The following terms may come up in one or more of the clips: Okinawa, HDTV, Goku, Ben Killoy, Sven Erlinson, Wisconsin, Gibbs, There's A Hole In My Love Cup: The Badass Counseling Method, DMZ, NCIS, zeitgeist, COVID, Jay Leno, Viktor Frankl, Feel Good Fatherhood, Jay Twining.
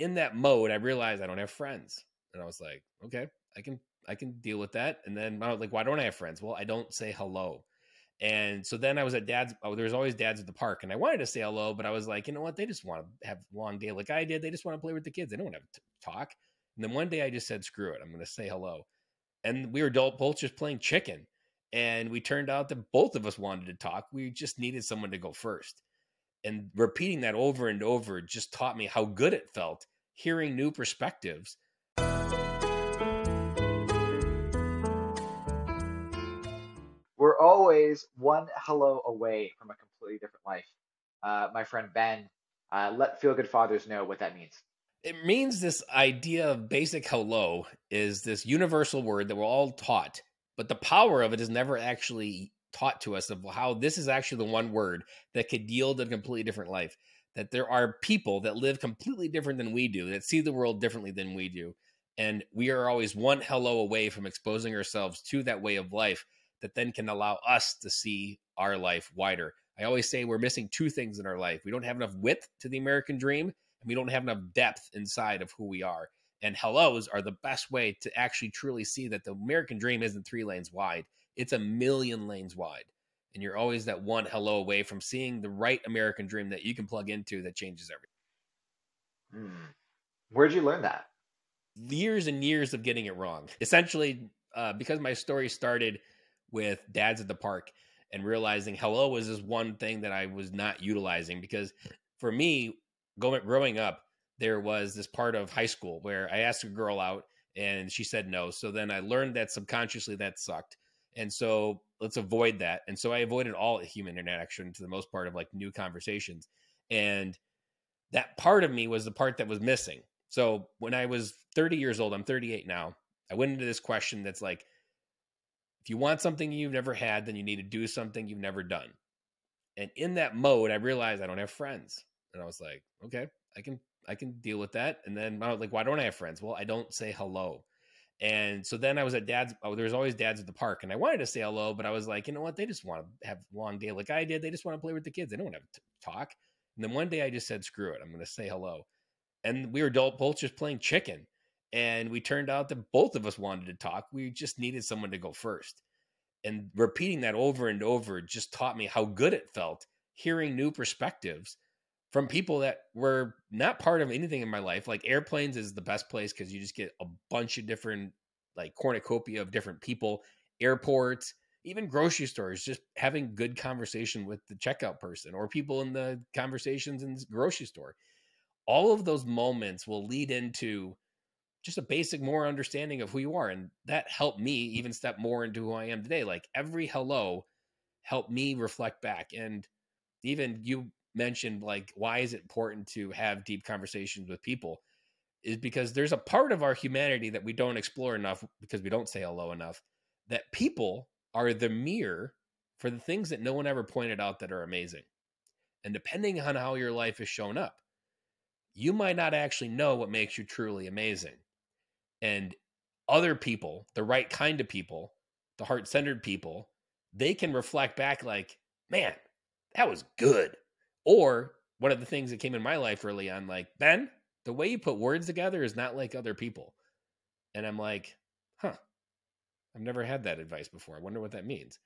in that mode, I realized I don't have friends. And I was like, okay, I can deal with that. And then I was like, why don't I have friends? Well, I don't say hello. And so then I was at dad's, there was always dads at the park, and I wanted to say hello, but I was like, you know what? They just want to have a long day like I did. They just want to play with the kids. They don't want to talk. And then one day I just said, screw it. I'm going to say hello. And we were both just playing chicken. And we turned out that both of us wanted to talk. We just needed someone to go first. And repeating that over and over just taught me how good it felt hearing new perspectives. We're always one hello away from a completely different life. My friend Ben, let Feel Good Fathers know what that means. It means this idea of basic hello is this universal word that we're all taught, but the power of it is never actually taught to us, of how this is actually the one word that could yield a completely different life, that there are people that live completely different than we do, that see the world differently than we do. And we are always one hello away from exposing ourselves to that way of life that then can allow us to see our life wider. I always say we're missing two things in our life. We don't have enough width to the American dream, and we don't have enough depth inside of who we are. And hellos are the best way to actually truly see that the American dream isn't 3 lanes wide. It's 1,000,000 lanes wide. And you're always that one hello away from seeing the right American dream that you can plug into that changes everything. Mm. Where'd you learn that? Years and years of getting it wrong. Essentially, because my story started with dads at the park and realizing hello was this one thing that I was not utilizing. Because for me, growing up, there was this part of high school where I asked a girl out and she said no. So then I learned that subconsciously that sucked. And so let's avoid that. And so I avoided all human interaction to the most part of like new conversations. And that part of me was the part that was missing. So when I was 30 years old, I'm 38 now, I went into this question that's like, if you want something you've never had, then you need to do something you've never done. And in that mode, I realized I don't have friends. And I was like, okay, I can deal with that. And then I was like, why don't I have friends? Well, I don't say hello. And so then I was at dad's, there was always dads at the park, and I wanted to say hello, but I was like, you know what? They just want to have a long day like I did. They just want to play with the kids. They don't want to talk. And then one day I just said, screw it. I'm going to say hello. And we were both just playing chicken. And we turned out that both of us wanted to talk. We just needed someone to go first. And repeating that over and over just taught me how good it felt hearing new perspectives from people that were not part of anything in my life. Like airplanes is the best place because you just get a bunch of different, like cornucopia of different people, airports, even grocery stores, just having good conversation with the checkout person or people in the conversations in the grocery store. All of those moments will lead into just a basic more understanding of who you are. And that helped me even step more into who I am today. Like every hello helped me reflect back. And even you mentioned like, why is it important to have deep conversations with people, is because there's a part of our humanity that we don't explore enough because we don't say hello enough, that people are the mirror for the things that no one ever pointed out that are amazing. And depending on how your life is shown up, you might not actually know what makes you truly amazing. And other people, the right kind of people, the heart-centered people, they can reflect back like, man, that was good. Or one of the things that came in my life early on, like, Ben, the way you put words together is not like other people. And I'm like, huh, I've never had that advice before. I wonder what that means.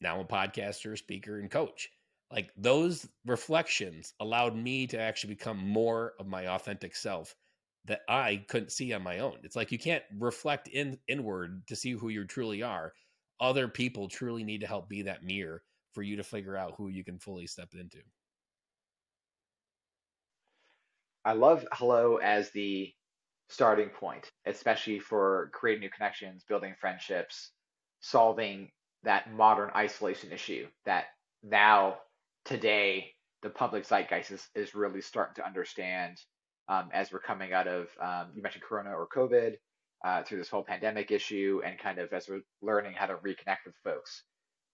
Now I'm a podcaster, speaker, and coach. Like those reflections allowed me to actually become more of my authentic self that I couldn't see on my own. It's like you can't reflect inward to see who you truly are. Other people truly need to help be that mirror for you to figure out who you can fully step into. I love hello as the starting point, especially for creating new connections, building friendships, solving that modern isolation issue that now today the public zeitgeist is really starting to understand as we're coming out of, you mentioned Corona or COVID, through this whole pandemic issue, and kind of as we're learning how to reconnect with folks.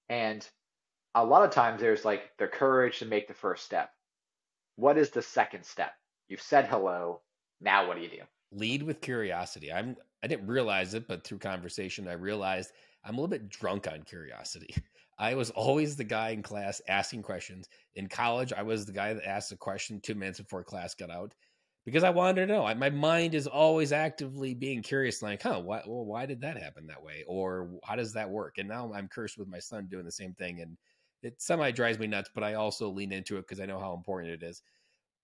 And a lot of times there's like the courage to make the first step. What is the second step? You've said hello. Now what do you do? Lead with curiosity. I didn't realize it, but through conversation, I realized I'm a little bit drunk on curiosity. I was always the guy in class asking questions. In college, I was the guy that asked a question 2 minutes before class got out. because I wanted to know. My mind is always actively being curious, like, huh, why did that happen that way? Or how does that work? And now I'm cursed with my son doing the same thing. And it semi drives me nuts, but I also lean into it because I know how important it is.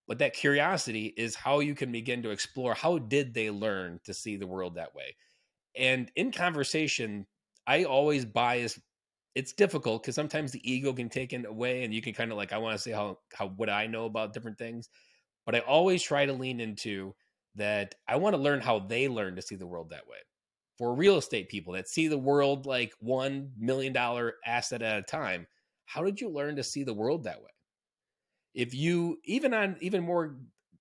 But that curiosity is how you can begin to explore how did they learn to see the world that way. And in conversation, I always bias. It's difficult because sometimes the ego can take it away and you can kind of like, I want to say how what I know about different things. But I always try to lean into that. I want to learn how they learn to see the world that way. For real estate people that see the world like $1 million asset at a time, how did you learn to see the world that way? If you, even on even more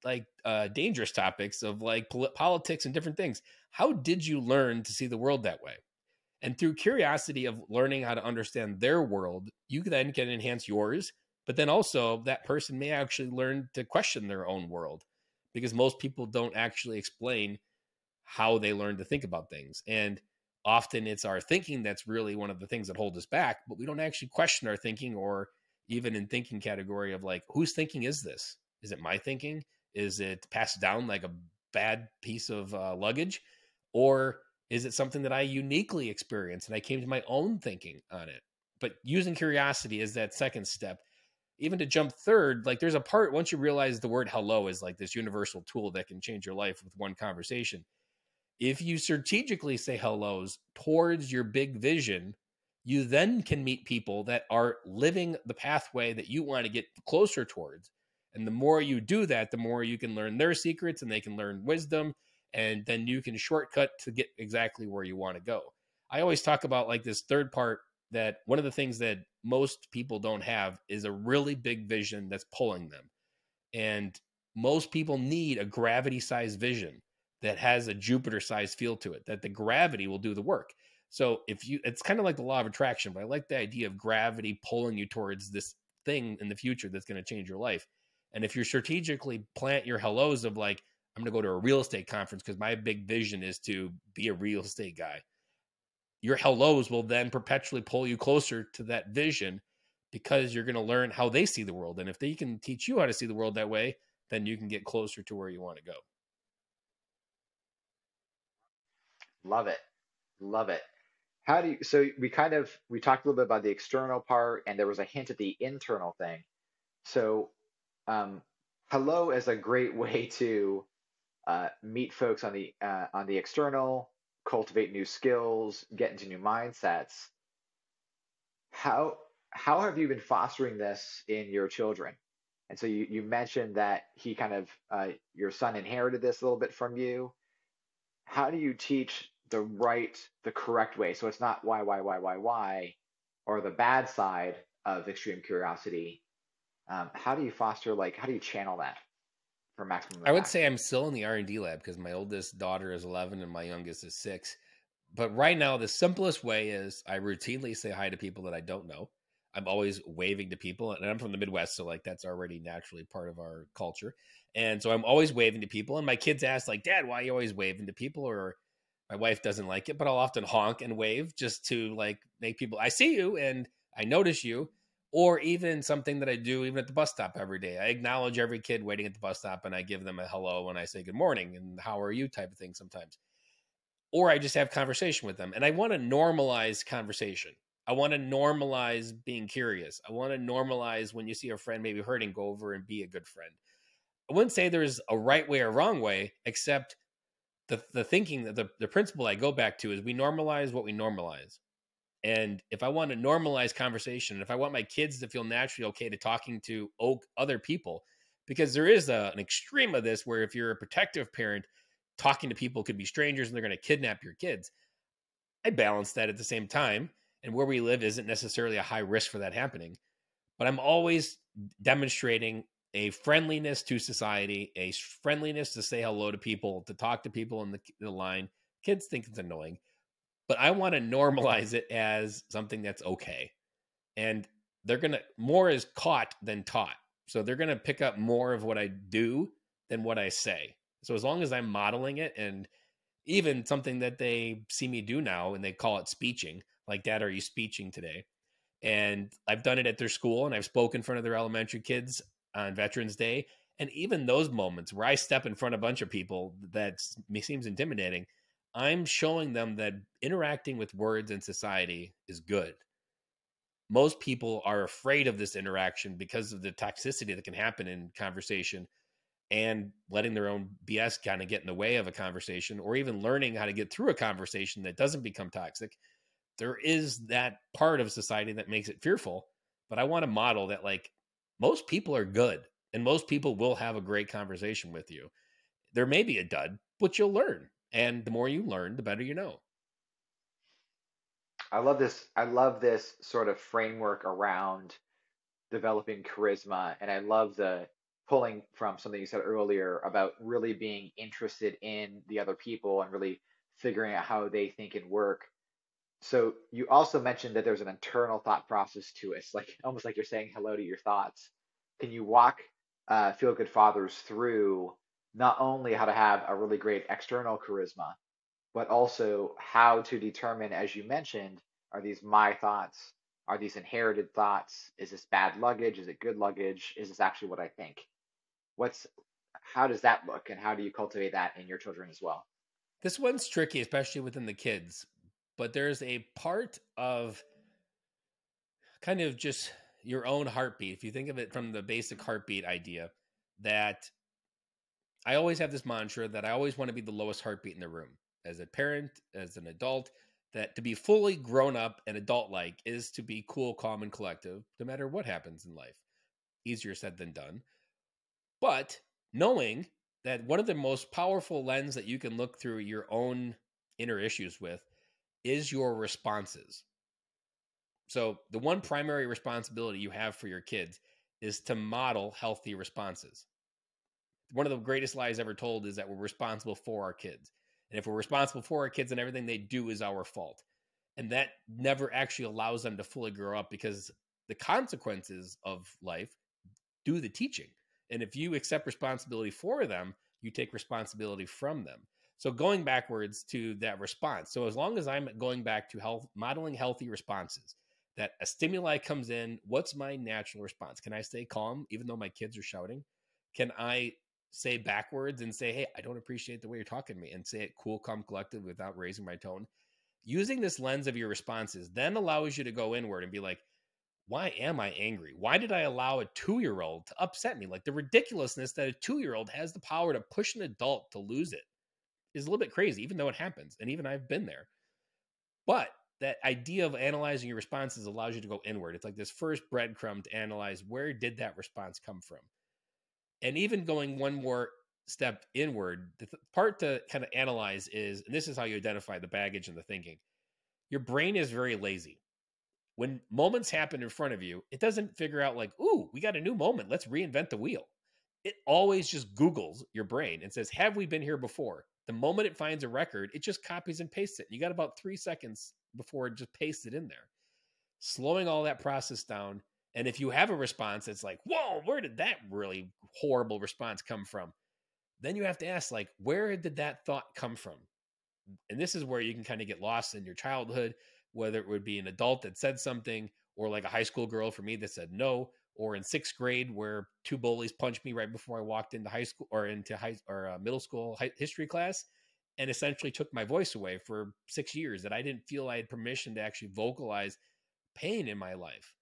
like dangerous topics of like politics and different things, how did you learn to see the world that way? And through curiosity of learning how to understand their world, you then can enhance yours. But then also that person may actually learn to question their own world, because most people don't actually explain how they learn to think about things. And often it's our thinking that's really one of the things that holds us back, but we don't actually question our thinking, or even in thinking category of like, whose thinking is this? Is it my thinking? Is it passed down like a bad piece of luggage? Or is it something that I uniquely experienced and I came to my own thinking on it? But using curiosity is that second step. Even to jump third, like there's a part, once you realize the word hello is like this universal tool that can change your life with one conversation. If you strategically say hellos towards your big vision, you then can meet people that are living the pathway that you want to get closer towards. And the more you do that, the more you can learn their secrets and they can learn wisdom. And then you can shortcut to get exactly where you want to go. I always talk about like this third part, that one of the things that most people don't have is a really big vision that's pulling them. And most people need a gravity-sized vision that has a Jupiter-sized feel to it, that the gravity will do the work. So if you, it's kind of like the law of attraction, but I like the idea of gravity pulling you towards this thing in the future that's going to change your life. And if you strategically plant your hellos of like, I'm going to go to a real estate conference because my big vision is to be a real estate guy, your hellos will then perpetually pull you closer to that vision, because you're going to learn how they see the world. And if they can teach you how to see the world that way, then you can get closer to where you want to go. Love it. Love it. How do you, so we talked a little bit about the external part, and there was a hint at the internal thing. So hello is a great way to meet folks on the external, cultivate new skills, get into new mindsets. How have you been fostering this in your children? And so you mentioned that he kind of, your son inherited this a little bit from you. How do you teach the correct way? So it's not why, or the bad side of extreme curiosity. How do you foster, like, how do you channel that? I would say I'm still in the R&D lab because my oldest daughter is 11 and my youngest is 6. But right now, the simplest way is I routinely say hi to people that I don't know. I'm always waving to people, and I'm from the Midwest, so like that's already naturally part of our culture. And so I'm always waving to people, and my kids ask like, Dad, why are you always waving to people? Or my wife doesn't like it, but I'll often honk and wave just to like make people, I see you and I notice you. Or even something that I do even at the bus stop every day. I acknowledge every kid waiting at the bus stop, and I give them a hello and I say good morning and how are you type of thing sometimes. Or I just have conversation with them. And I want to normalize conversation. I want to normalize being curious. I want to normalize when you see a friend maybe hurting, go over and be a good friend. I wouldn't say there's a right way or wrong way, except the thinking, that the principle I go back to is we normalize what we normalize. And if I want to normalize conversation, if I want my kids to feel naturally okay to talking to other people, because there is an extreme of this where if you're a protective parent, talking to people could be strangers and they're going to kidnap your kids. I balance that at the same time. And where we live isn't necessarily a high risk for that happening. But I'm always demonstrating a friendliness to society, a friendliness to say hello to people, to talk to people in the line. Kids think it's annoying. But I want to normalize it as something that's okay. And they're going to, more is caught than taught. So they're going to pick up more of what I do than what I say. So as long as I'm modeling it, and even something that they see me do now and they call it speeching, like, Dad, are you speeching today? And I've done it at their school, and I've spoken in front of their elementary kids on Veterans Day. And even those moments where I step in front of a bunch of people that seems intimidating, I'm showing them that interacting with words in society is good. Most people are afraid of this interaction because of the toxicity that can happen in conversation and letting their own BS kind of get in the way of a conversation, or even learning how to get through a conversation that doesn't become toxic. There is that part of society that makes it fearful, but I want to model that, like, most people are good and most people will have a great conversation with you. There may be a dud, but you'll learn. And the more you learn, the better you know. I love this. I love this sort of framework around developing charisma. And I love the pulling from something you said earlier about really being interested in the other people and really figuring out how they think and work. So you also mentioned that there's an internal thought process to us, like almost like you're saying hello to your thoughts. Can you walk Feel Good Fathers through not only how to have a really great external charisma, but also how to determine, as you mentioned, are these my thoughts? Are these inherited thoughts? Is this bad luggage? Is it good luggage? Is this actually what I think? How does that look, and how do you cultivate that in your children as well? This one's tricky, especially within the kids, but there's a part of kind of just your own heartbeat. If you think of it from the basic heartbeat idea, that I always have this mantra that I always want to be the lowest heartbeat in the room. As a parent, as an adult, that to be fully grown up and adult-like is to be cool, calm, and collective, no matter what happens in life. Easier said than done. But knowing that one of the most powerful lenses that you can look through your own inner issues with is your responses. So the one primary responsibility you have for your kids is to model healthy responses. One of the greatest lies ever told is that we're responsible for our kids. And if we're responsible for our kids, and everything they do is our fault. And that never actually allows them to fully grow up, because the consequences of life do the teaching. And if you accept responsibility for them, you take responsibility from them. So going backwards to that response. So as long as I'm going back to modeling healthy responses, that a stimuli comes in, what's my natural response? Can I stay calm even though my kids are shouting? Can I say backwards and say, hey, I don't appreciate the way you're talking to me, and say it cool, calm, collective without raising my tone? Using this lens of your responses then allows you to go inward and be like, why am I angry? Why did I allow a 2-year-old to upset me? Like, the ridiculousness that a 2-year-old has the power to push an adult to lose it is a little bit crazy, even though it happens. And even I've been there. But that idea of analyzing your responses allows you to go inward. It's like this first breadcrumb to analyze, where did that response come from? And even going one more step inward, the part to kind of analyze is, and this is how you identify the baggage and the thinking, your brain is very lazy. When moments happen in front of you, it doesn't figure out like, ooh, we got a new moment, let's reinvent the wheel. It always just Googles your brain and says, have we been here before? The moment it finds a record, it just copies and pastes it. You got about 3 seconds before it just pastes it in there, slowing all that process down. And if you have a response that's like, whoa, where did that really horrible response come from? Then you have to ask, like, where did that thought come from? And this is where you can kind of get lost in your childhood, whether it would be an adult that said something, or like a high school girl for me that said no, or in 6th grade where 2 bullies punched me right before I walked into high school or into middle school history class, and essentially took my voice away for 6 years that I didn't feel I had permission to actually vocalize pain in my life,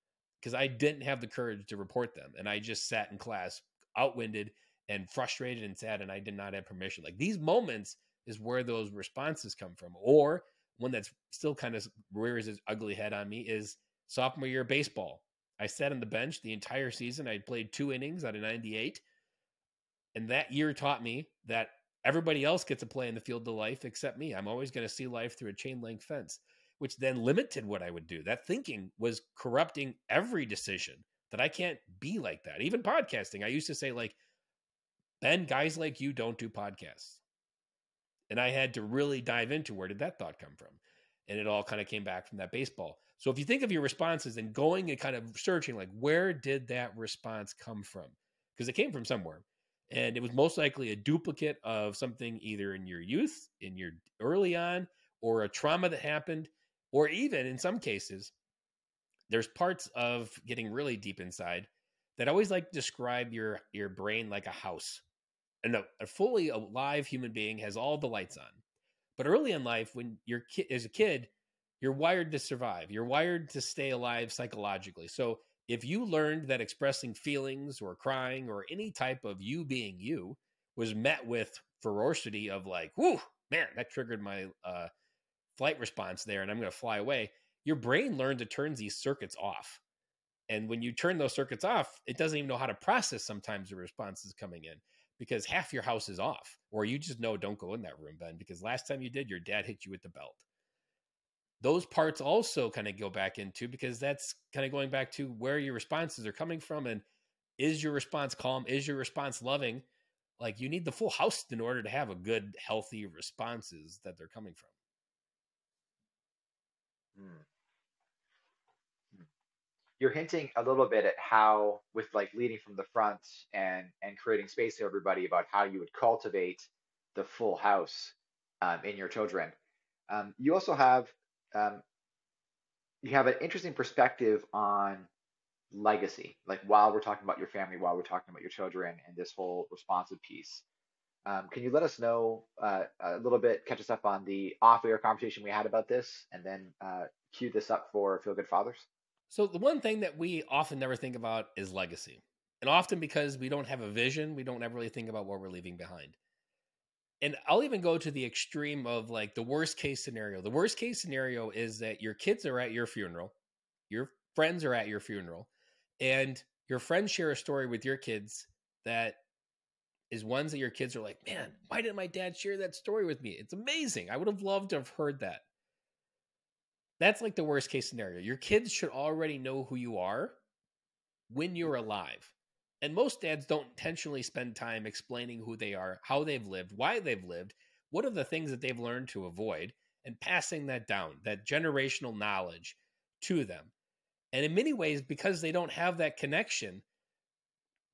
because I didn't have the courage to report them. And I just sat in class outwinded and frustrated and sad, and I did not have permission. Like, these moments is where those responses come from. Or one that's still kind of rears its ugly head on me is sophomore year baseball. I sat on the bench the entire season. I played 2 innings out of 98. And that year taught me that everybody else gets to play in the field of life except me. I'm always going to see life through a chain link fence, which then limited what I would do. That thinking was corrupting every decision, that I can't be like that. Even podcasting, I used to say, like, Ben, guys like you don't do podcasts. And I had to really dive into, where did that thought come from? And it all kind of came back from that baseball. So if you think of your responses and going and kind of searching, like, where did that response come from? Because it came from somewhere. And it was most likely a duplicate of something either in your youth, in your early on, or a trauma that happened. Or even in some cases, there's parts of getting really deep inside that always like describe your brain like a house. And a fully alive human being has all the lights on. But early in life, when you're as a kid, you're wired to survive. You're wired to stay alive psychologically. So if you learned that expressing feelings or crying or any type of you being you was met with ferocity of like, whoo, man, that triggered my flight response there and I'm going to fly away. Your brain learned to turn these circuits off. And when you turn those circuits off, it doesn't even know how to process sometimes the responses coming in because half your house is off, or you just know, don't go in that room, Ben, because last time you did, your dad hit you with the belt. Those parts also kind of go back into, because that's kind of going back to where your responses are coming from. And is your response calm? Is your response loving? Like, you need the full house in order to have a good, healthy responses that they're coming from. You're hinting a little bit at how, with like leading from the front and creating space for everybody, about how you would cultivate the full house in your children. You also have an interesting perspective on legacy, like while we're talking about your family, while we're talking about your children and this whole responsive piece. Can you let us know a little bit, catch us up on the off-air conversation we had about this, and then cue this up for Feel Good Fathers? So the one thing that we often never think about is legacy. And often because we don't have a vision, we don't ever really think about what we're leaving behind. And I'll even go to the extreme of like the worst case scenario. The worst case scenario is that your kids are at your funeral, your friends are at your funeral, and your friends share a story with your kids that is ones that your kids are like, man, why didn't my dad share that story with me? It's amazing. I would have loved to have heard that. That's like the worst case scenario. Your kids should already know who you are when you're alive. And most dads don't intentionally spend time explaining who they are, how they've lived, why they've lived, what are the things that they've learned to avoid, and passing that down, that generational knowledge to them. And in many ways, because they don't have that connection,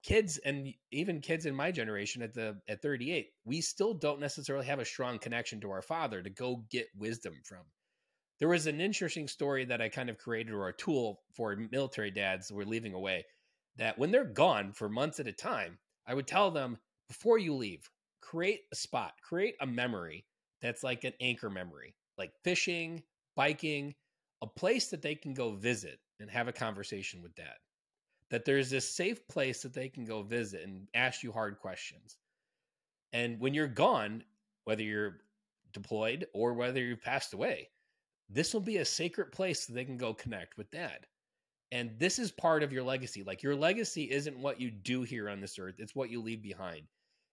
kids, and even kids in my generation at 38, we still don't necessarily have a strong connection to our father to go get wisdom from. There was an interesting story that I kind of created, or a tool for military dads that we're leaving away, that when they're gone for months at a time, I would tell them, before you leave, create a spot, create a memory that's like an anchor memory, like fishing, biking, a place that they can go visit and have a conversation with dad. That there's this safe place that they can go visit and ask you hard questions. And when you're gone, whether you're deployed or whether you've passed away, this will be a sacred place that they can go connect with dad. And this is part of your legacy. Like, your legacy isn't what you do here on this earth. It's what you leave behind.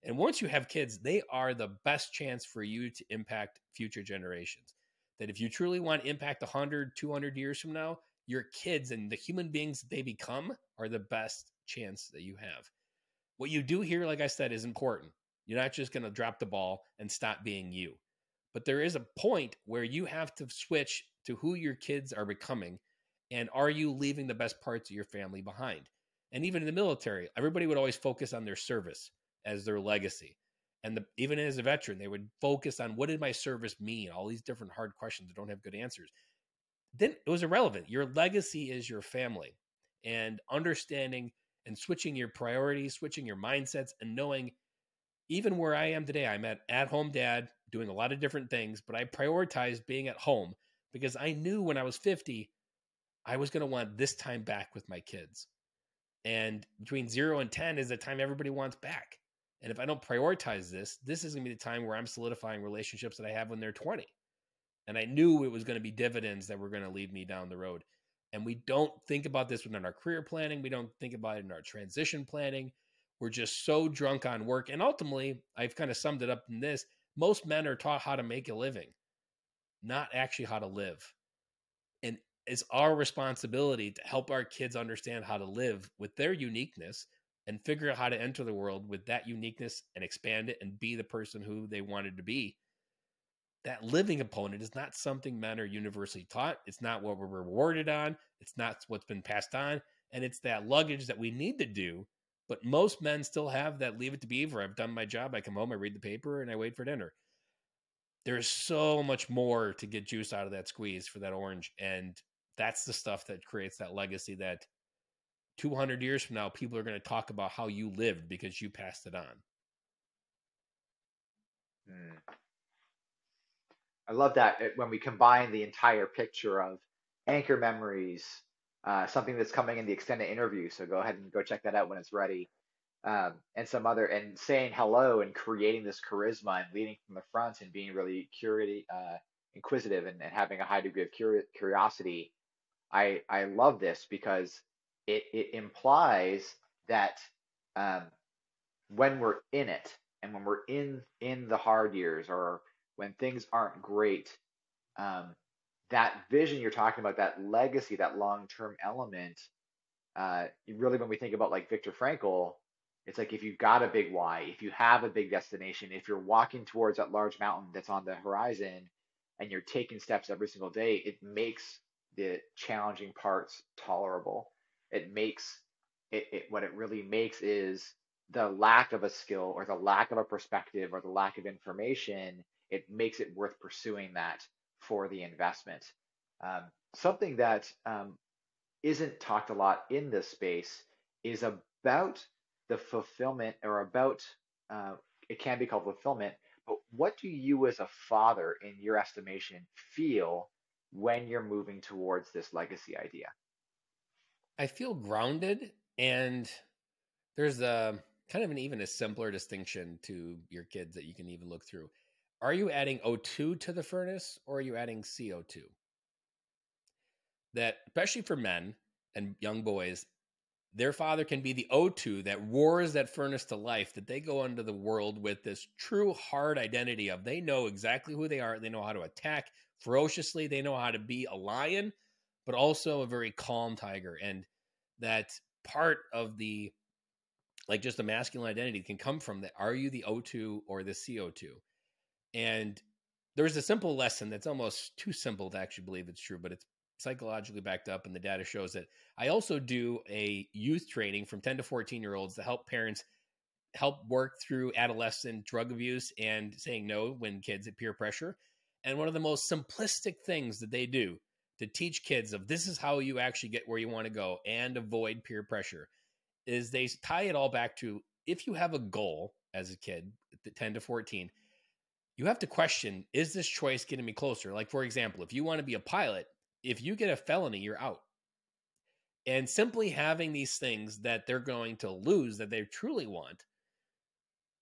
And once you have kids, they are the best chance for you to impact future generations. That if you truly want to impact 100, 200 years from now, your kids and the human beings that they become are the best chance that you have. What you do here, like I said, is important. You're not just going to drop the ball and stop being you. But there is a point where you have to switch to who your kids are becoming. And are you leaving the best parts of your family behind? And even in the military, everybody would always focus on their service as their legacy. And even as a veteran, they would focus on, what did my service mean? All these different hard questions that don't have good answers. Then it was irrelevant. Your legacy is your family, and understanding and switching your priorities, switching your mindsets, and knowing, even where I am today, I'm at home dad doing a lot of different things, but I prioritized being at home because I knew when I was 50, I was going to want this time back with my kids. And between 0 and 10 is the time everybody wants back. And if I don't prioritize this, this is going to be the time where I'm solidifying relationships that I have when they're 20. And I knew it was going to be dividends that were going to lead me down the road. And we don't think about this within our career planning. We don't think about it in our transition planning. We're just so drunk on work. And ultimately, I've kind of summed it up in this. Most men are taught how to make a living, not actually how to live. And it's our responsibility to help our kids understand how to live with their uniqueness and figure out how to enter the world with that uniqueness and expand it and be the person who they wanted to be. That living component is not something men are universally taught. It's not what we're rewarded on. It's not what's been passed on. And it's that luggage that we need to do. But most men still have that leave it to beaver. I've done my job. I come home, I read the paper, and I wait for dinner. There's so much more to get juice out of that squeeze for that orange. And that's the stuff that creates that legacy that 200 years from now, people are going to talk about how you lived because you passed it on. I love that when we combine the entire picture of anchor memories, something that's coming in the extended interview. So go ahead and go check that out when it's ready. And some other, and saying hello and creating this charisma and leading from the front and being really inquisitive and having a high degree of curiosity. I love this because it implies that when we're in it and when we're in the hard years or when things aren't great, that vision you're talking about, that legacy, that long-term element, really when we think about like Viktor Frankl, it's like if you've got a big why, if you have a big destination, if you're walking towards that large mountain that's on the horizon and you're taking steps every single day, it makes the challenging parts tolerable. It makes it what it really makes is the lack of a skill or the lack of a perspective or the lack of information. It makes it worth pursuing that for the investment. Something that isn't talked a lot in this space is about the fulfillment or about, it can be called fulfillment, but what do you as a father in your estimation feel when you're moving towards this legacy idea? I feel grounded, and there's a kind of even a simpler distinction to your kids that you can even look through. Are you adding O2 to the furnace, or are you adding CO2? That, especially for men and young boys, their father can be the O2 that roars that furnace to life, that they go into the world with this true hard identity of they know exactly who they are. They know how to attack ferociously. They know how to be a lion, but also a very calm tiger. And that part of the, like just the masculine identity can come from that. Are you the O2 or the CO2? And there's a simple lesson that's almost too simple to actually believe it's true, but it's psychologically backed up, and the data shows that. I also do a youth training from 10 to 14-year-olds to help parents help work through adolescent drug abuse and saying no when kids at peer pressure. And one of the most simplistic things that they do to teach kids of this is how you actually get where you want to go and avoid peer pressure is they tie it all back to if you have a goal as a kid, 10 to 14, you have to question, is this choice getting me closer? Like, for example, if you want to be a pilot, if you get a felony, you're out. And simply having these things that they're going to lose that they truly want,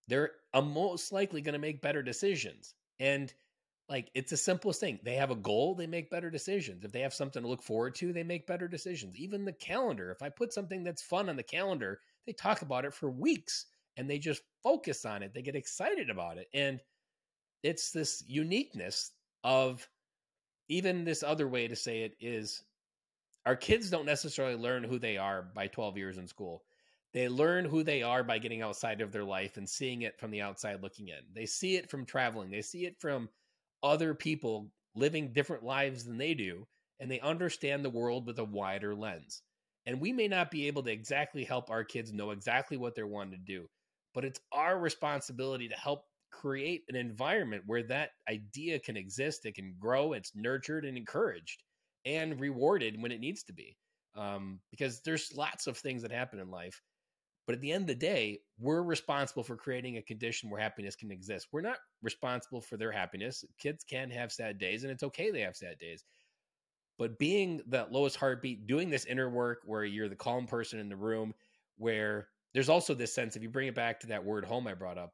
they're most likely going to make better decisions. And like, it's the simplest thing. They have a goal, they make better decisions. If they have something to look forward to, they make better decisions. Even the calendar, if I put something that's fun on the calendar, they talk about it for weeks and they just focus on it. They get excited about it. And it's this uniqueness of even this other way to say it is our kids don't necessarily learn who they are by 12 years in school. They learn who they are by getting outside of their life and seeing it from the outside looking in. They see it from traveling. They see it from other people living different lives than they do. And they understand the world with a wider lens. And we may not be able to exactly help our kids know exactly what they're wanting to do, but it's our responsibility to help create an environment where that idea can exist, it can grow, it's nurtured and encouraged and rewarded when it needs to be. Because there's lots of things that happen in life, but at the end of the day, we're responsible for creating a condition where happiness can exist. We're not responsible for their happiness. Kids can have sad days, and it's okay they have sad days. But being that lowest heartbeat, doing this inner work where you're the calm person in the room, where there's also this sense, if you bring it back to that word home I brought up,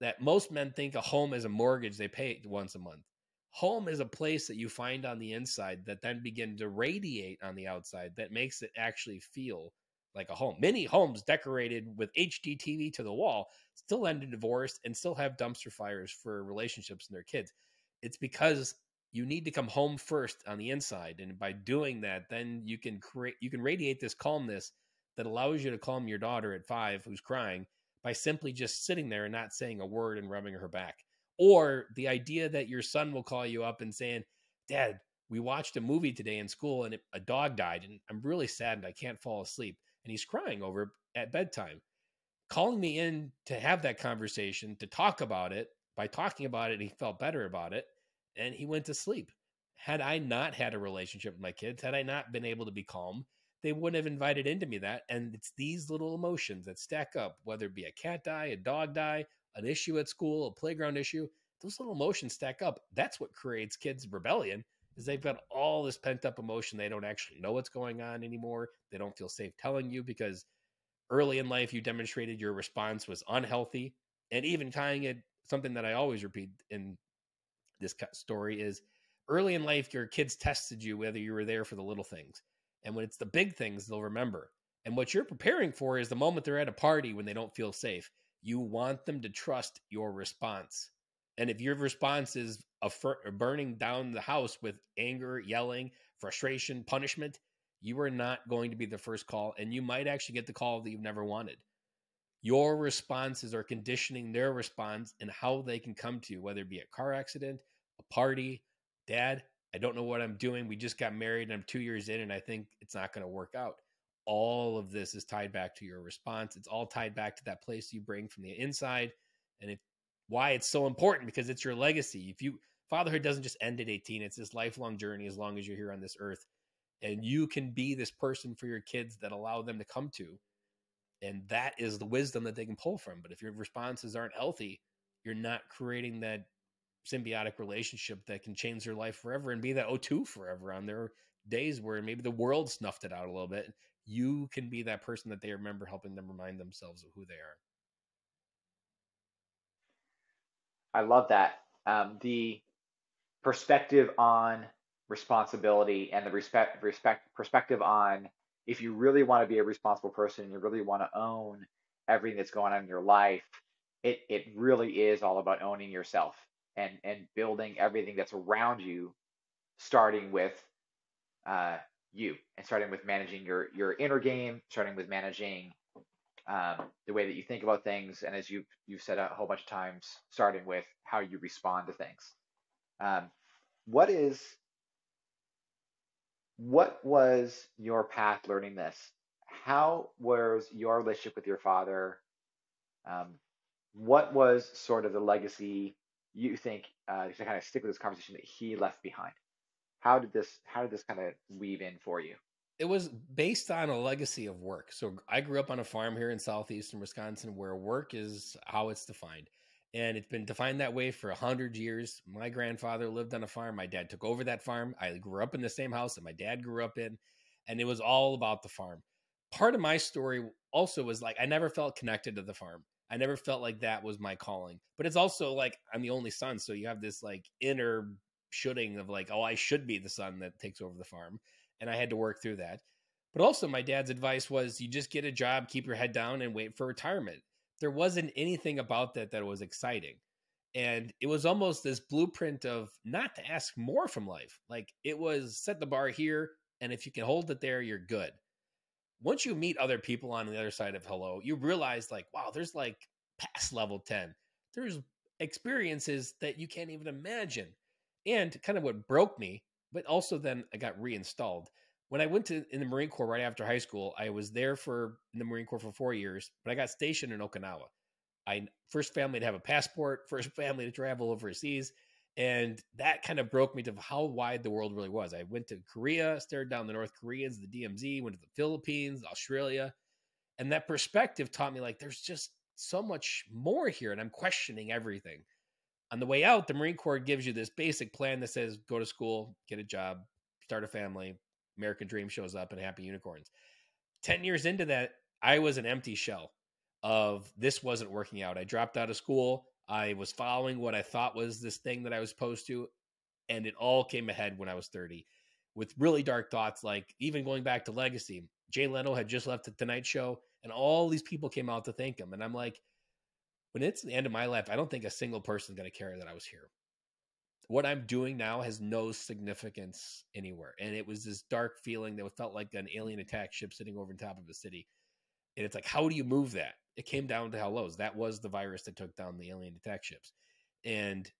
that most men think a home is a mortgage they pay once a month. Home is a place that you find on the inside that then begin to radiate on the outside that makes it actually feel like a home. Many homes decorated with HDTV to the wall still end in divorce and still have dumpster fires for relationships and their kids. It's because you need to come home first on the inside. And by doing that, then you can create, you can radiate this calmness that allows you to calm your daughter at 5 who's crying by simply just sitting there and not saying a word and rubbing her back. Or the idea that your son will call you up and saying, Dad, we watched a movie today in school and a dog died and I'm really saddened. I can't fall asleep. And he's crying over at bedtime. Calling me in to have that conversation, to talk about it, by talking about it, he felt better about it and he went to sleep. Had I not had a relationship with my kids, had I not been able to be calm, they wouldn't have invited into me that. And it's these little emotions that stack up, whether it be a cat die, a dog die, an issue at school, a playground issue, those little emotions stack up. That's what creates kids' rebellion, is they've got all this pent up emotion. They don't actually know what's going on anymore. They don't feel safe telling you, because early in life, you demonstrated your response was unhealthy. And even tying it, something that I always repeat in this story is, early in life, your kids tested you, whether you were there for the little things. And when it's the big things, they'll remember. And what you're preparing for is the moment they're at a party when they don't feel safe. You want them to trust your response. And if your response is burning down the house with anger, yelling, frustration, punishment, you are not going to be the first call. And you might actually get the call that you've never wanted. Your responses are conditioning their response and how they can come to you, whether it be a car accident, a party, Dad, I don't know what I'm doing. We just got married and I'm 2 years in and I think it's not going to work out. All of this is tied back to your response. It's all tied back to that place you bring from the inside, and why it's so important, because it's your legacy. Fatherhood doesn't just end at 18. It's this lifelong journey as long as you're here on this earth, and you can be this person for your kids that allow them to come to. And that is the wisdom that they can pull from. But if your responses aren't healthy, you're not creating that symbiotic relationship that can change their life forever and be that O2 forever on their days where maybe the world snuffed it out a little bit. You can be that person that they remember, helping them remind themselves of who they are. I love that. The perspective on responsibility and the perspective on, if you really want to be a responsible person and you really want to own everything that's going on in your life, it really is all about owning yourself. And building everything that's around you, starting with you, and starting with managing your inner game, starting with managing the way that you think about things, and as you've said a whole bunch of times, starting with how you respond to things. What was your path learning this? How was your relationship with your father? What was sort of the legacy you think, to kind of stick with this conversation, that he left behind? How did this kind of weave in for you? It was based on a legacy of work. So I grew up on a farm here in southeastern Wisconsin, where work is how it's defined. And it's been defined that way for 100 years. My grandfather lived on a farm. My dad took over that farm. I grew up in the same house that my dad grew up in. And it was all about the farm. Part of my story also was like, I never felt connected to the farm. I never felt like that was my calling. But it's also like, I'm the only son. So you have this like inner shooting of like, oh, I should be the son that takes over the farm. And I had to work through that. But also my dad's advice was, you just get a job, keep your head down, and wait for retirement. There wasn't anything about that was exciting. And it was almost this blueprint of not to ask more from life. Like, it was set the bar here, and if you can hold it there, you're good. Once you meet other people on the other side of hello, you realize like, wow, there's like past level 10. There's experiences that you can't even imagine. And kind of what broke me, but also then I got reinstalled. When I went in the Marine Corps right after high school, I was there in the Marine Corps for 4 years, but I got stationed in Okinawa. First family to have a passport, first family to travel overseas. And that kind of broke me to how wide the world really was. I went to Korea, stared down the North Koreans, the DMZ, went to the Philippines, Australia. And that perspective taught me like, there's just so much more here. And I'm questioning everything. On the way out, the Marine Corps gives you this basic plan that says, go to school, get a job, start a family. American Dream shows up and Happy Unicorns. 10 years into that, I was an empty shell of this wasn't working out. I dropped out of school. I was following what I thought was this thing that I was supposed to, and it all came ahead when I was 30 with really dark thoughts, like even going back to legacy. Jay Leno had just left the Tonight Show, and all these people came out to thank him. And I'm like, when it's the end of my life, I don't think a single person's going to care that I was here. What I'm doing now has no significance anywhere. And it was this dark feeling that felt like an alien attack ship sitting over on top of a city. And it's like, how do you move that? It came down to hellos. That was the virus that took down the alien attack ships. And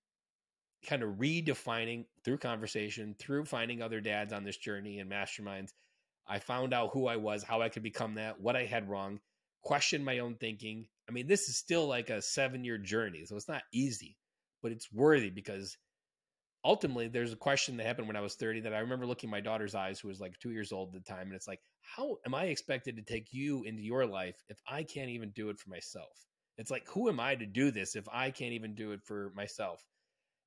kind of redefining through conversation, through finding other dads on this journey and masterminds, I found out who I was, how I could become that, what I had wrong, questioned my own thinking. I mean, this is still like a 7-year journey, so it's not easy, but it's worthy because ultimately, there's a question that happened when I was 30 that I remember looking in my daughter's eyes, who was like 2 years old at the time. And it's like, how am I expected to take you into your life if I can't even do it for myself? It's like, who am I to do this if I can't even do it for myself?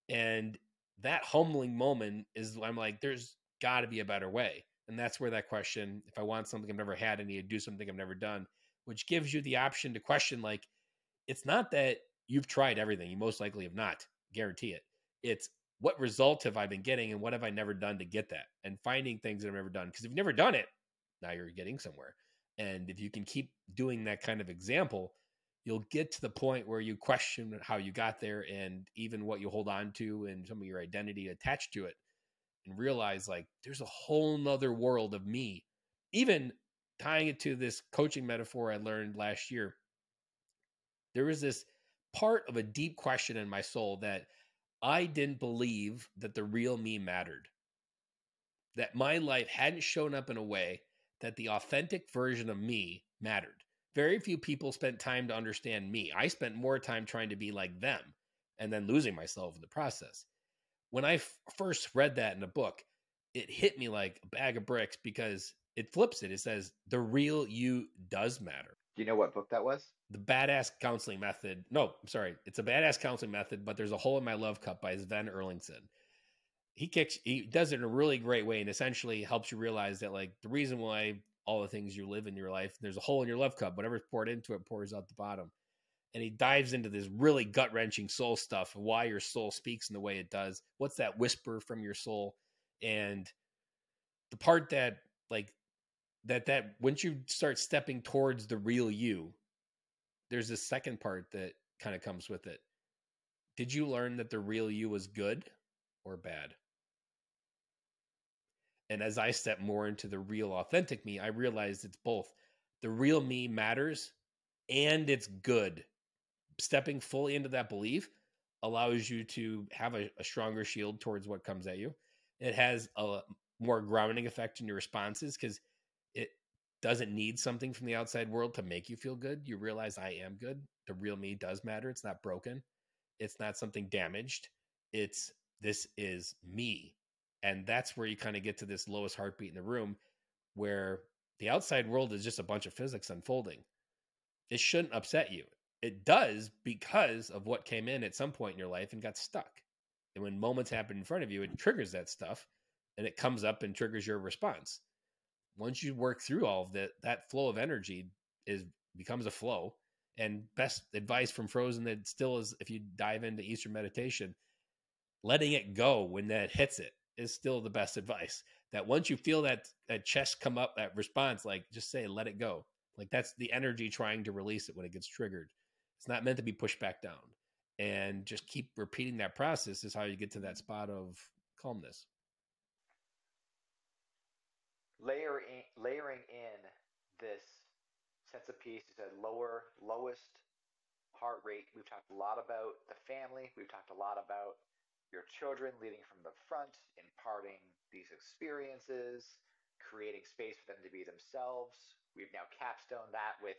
And that humbling moment is, I'm like, there's got to be a better way. And that's where that question, if I want something I've never had, I need to do something I've never done, which gives you the option to question, like, it's not that you've tried everything. You most likely have not, guarantee it. It's what result have I been getting and what have I never done to get that, and finding things that I've never done. Because if you've never done it, now you're getting somewhere. And if you can keep doing that kind of example, you'll get to the point where you question how you got there and even what you hold on to and some of your identity attached to it, and realize, like, there's a whole nother world of me. Even tying it to this coaching metaphor I learned last year, there was this part of a deep question in my soul that I didn't believe that the real me mattered, that my life hadn't shown up in a way that the authentic version of me mattered. Very few people spent time to understand me. I spent more time trying to be like them and then losing myself in the process. When I first read that in a book, it hit me like a bag of bricks, because it flips it. It says, the real you does matter. Do you know what book that was? The Badass Counseling Method. No, I'm sorry. It's a Badass Counseling Method, but There's a Hole in My Love Cup by Sven Erlinson. He does it in a really great way, and essentially helps you realize that, like, the reason why all the things you live in your life, there's a hole in your love cup. Whatever's poured into it pours out the bottom. And he dives into this really gut-wrenching soul stuff, why your soul speaks in the way it does. What's that whisper from your soul? And the part that, like, that once you start stepping towards the real you, there's this second part that kind of comes with it. Did you learn that the real you was good or bad? And as I step more into the real authentic me, I realized it's both. The real me matters and it's good. Stepping fully into that belief allows you to have a stronger shield towards what comes at you. It has a more grounding effect in your responses, because it doesn't need something from the outside world to make you feel good. You realize, I am good. The real me does matter. It's not broken. It's not something damaged. It's, this is me. And that's where you kind of get to this lowest heartbeat in the room, where the outside world is just a bunch of physics unfolding. It shouldn't upset you. It does, because of what came in at some point in your life and got stuck. And when moments happen in front of you, it triggers that stuff, and it comes up and triggers your response. Once you work through all of that, that flow of energy becomes a flow. And best advice from Frozen that still is, if you dive into Eastern meditation, letting it go when that hits it is still the best advice. That once you feel that chest come up, that response, like, just say, let it go. Like, that's the energy trying to release it when it gets triggered. It's not meant to be pushed back down. And just keep repeating that process is how you get to that spot of calmness. Layering in this sense of peace is a lowest heart rate. We've talked a lot about the family. We've talked a lot about your children, leading from the front, imparting these experiences, creating space for them to be themselves. We've now capstoned that with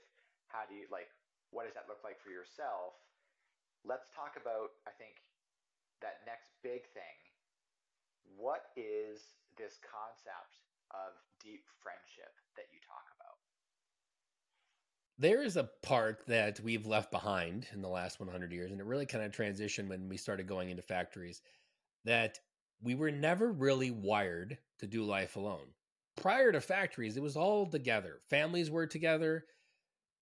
how do you, like, what does that look like for yourself? Let's talk about, I think, that next big thing. What is this concept of deep friendship that you talk about? There is a part that we've left behind in the last 100 years, and it really kind of transitioned when we started going into factories, that we were never really wired to do life alone. Prior to factories, it was all together. Families were together.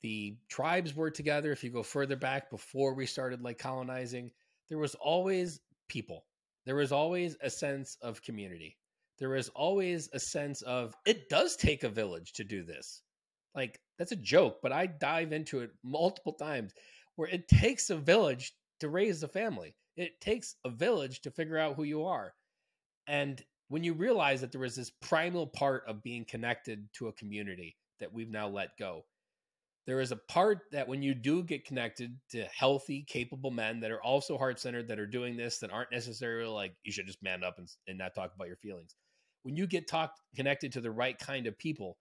The tribes were together. If you go further back, before we started, like, colonizing, there was always people. There was always a sense of community. There was always a sense of, it does take a village to do this. Like, that's a joke, but I dive into it multiple times where it takes a village to raise a family. It takes a village to figure out who you are. And when you realize that there was this primal part of being connected to a community that we've now let go, there is a part that when you do get connected to healthy, capable men that are also heart-centered, that are doing this, that aren't necessarily like, you should just man up and not talk about your feelings. When you get connected to the right kind of people,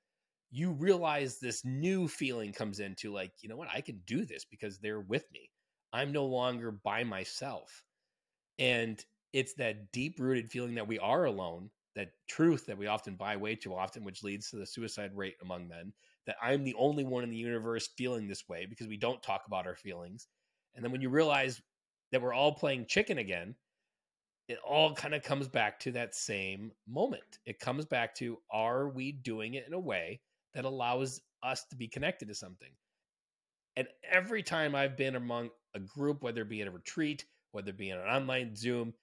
you realize this new feeling comes into, like, you know what, I can do this because they're with me. I'm no longer by myself. And It's that deep-rooted feeling that we are alone, that truth that we often buy way too often, which leads to the suicide rate among men, that I'm the only one in the universe feeling this way because we don't talk about our feelings. And then when you realize that we're all playing chicken again, it all kind of comes back to that same moment. It comes back to, are we doing it in a way that allows us to be connected to something? And every time I've been among a group, whether it be in a retreat, whether it be in an online Zoom,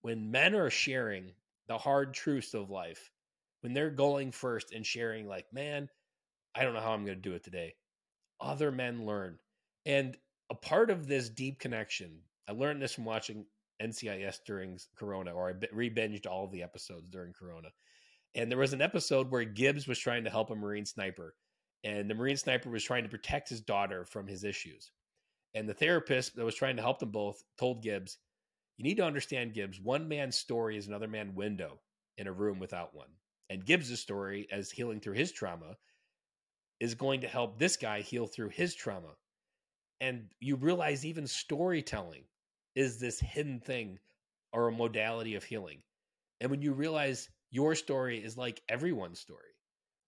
when men are sharing the hard truths of life, when they're going first and sharing like, man, I don't know how I'm going to do it today, other men learn. And a part of this deep connection, I learned this from watching NCIS during Corona, or I re-binged all of the episodes during Corona. And there was an episode where Gibbs was trying to help a Marine sniper, and the Marine sniper was trying to protect his daughter from his issues. And the therapist that was trying to help them both told Gibbs, you need to understand, Gibbs, one man's story is another man's window in a room without one. And Gibbs's story, as healing through his trauma, is going to help this guy heal through his trauma. And you realize even storytelling is this hidden thing or a modality of healing. And when you realize your story is like everyone's story,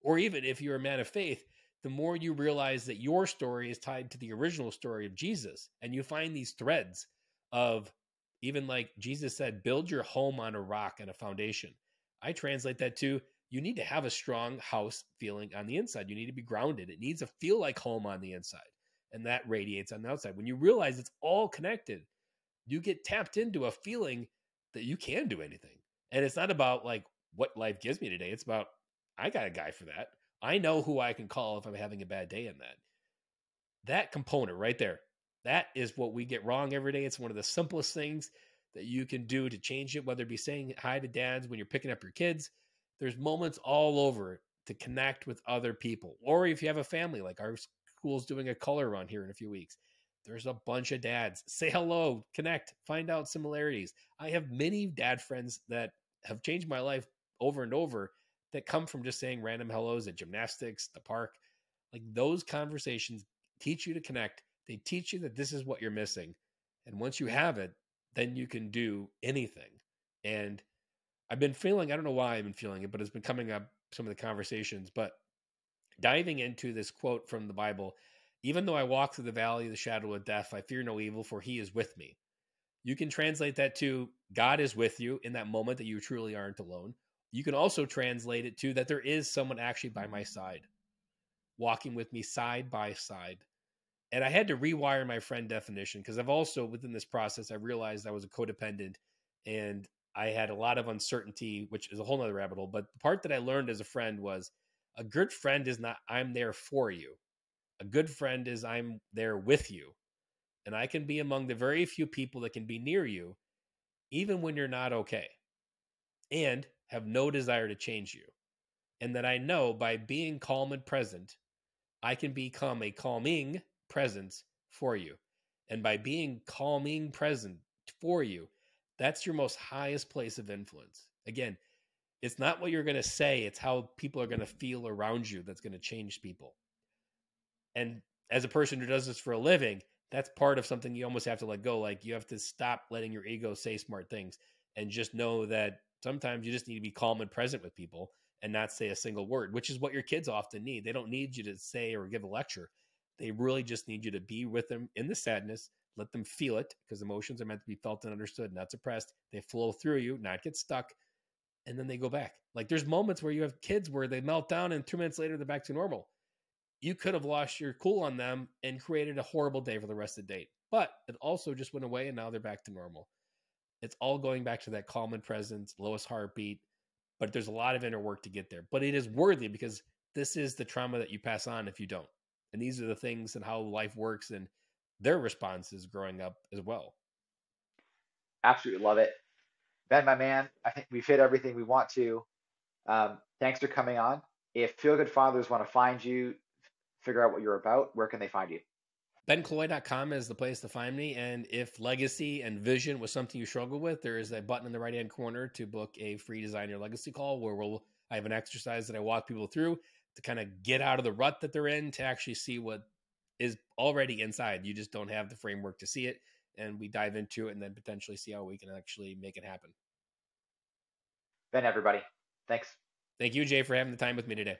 or even if you're a man of faith, the more you realize that your story is tied to the original story of Jesus, and you find these threads of, even like Jesus said, build your home on a rock and a foundation. I translate that to, you need to have a strong house feeling on the inside. You need to be grounded. It needs to feel like home on the inside. And that radiates on the outside. When you realize it's all connected, you get tapped into a feeling that you can do anything. And it's not about like what life gives me today. It's about, I got a guy for that. I know who I can call if I'm having a bad day in that. That component right there, that is what we get wrong every day. It's one of the simplest things that you can do to change it, whether it be saying hi to dads when you're picking up your kids. There's moments all over to connect with other people. Or if you have a family, like our school's doing a color run here in a few weeks, there's a bunch of dads. Say hello, connect, find out similarities. I have many dad friends that have changed my life over and over that come from just saying random hellos at gymnastics, the park. Like, those conversations teach you to connect. They teach you that this is what you're missing. And once you have it, then you can do anything. And I've been feeling, I don't know why I've been feeling it, but it's been coming up some of the conversations, but diving into this quote from the Bible, even though I walk through the valley of the shadow of death, I fear no evil, for he is with me. You can translate that to, God is with you in that moment that you truly aren't alone. You can also translate it to that there is someone actually by my side, walking with me side by side. And I had to rewire my friend definition, because I've also, within this process, I realized I was a codependent and I had a lot of uncertainty, which is a whole nother rabbit hole. But the part that I learned as a friend was, a good friend is not, I'm there for you. A good friend is, I'm there with you. And I can be among the very few people that can be near you, even when you're not okay, and have no desire to change you. And that I know by being calm and present, I can become a calming presence for you. And by being calming present for you, that's your most highest place of influence. Again, it's not what you're going to say. It's how people are going to feel around you that's going to change people. And as a person who does this for a living, that's part of something you almost have to let go. Like, you have to stop letting your ego say smart things and just know that sometimes you just need to be calm and present with people and not say a single word, which is what your kids often need. They don't need you to say or give a lecture. They really just need you to be with them in the sadness. Let them feel it, because emotions are meant to be felt and understood, not suppressed. They flow through you, not get stuck. And then they go back. Like, there's moments where you have kids where they melt down and 2 minutes later, they're back to normal. You could have lost your cool on them and created a horrible day for the rest of the day, but it also just went away and now they're back to normal. It's all going back to that calm and presence, lowest heartbeat, but there's a lot of inner work to get there, but it is worthy, because this is the trauma that you pass on if you don't. And these are the things and how life works and their responses growing up as well. Absolutely love it. Ben, my man, I think we've hit everything we want to. Thanks for coming on. If Feel Good Fathers want to find you, figure out what you're about, where can they find you? BenKilloy.com is the place to find me. And if legacy and vision was something you struggle with, there is a button in the right-hand corner to book a free Design Your Legacy call where I have an exercise that I walk people through to kind of get out of the rut that they're in, to actually see what is already inside. You just don't have the framework to see it. and we dive into it and then potentially see how we can actually make it happen. Ben, everybody. Thanks. Thank you, Jay, for having the time with me today.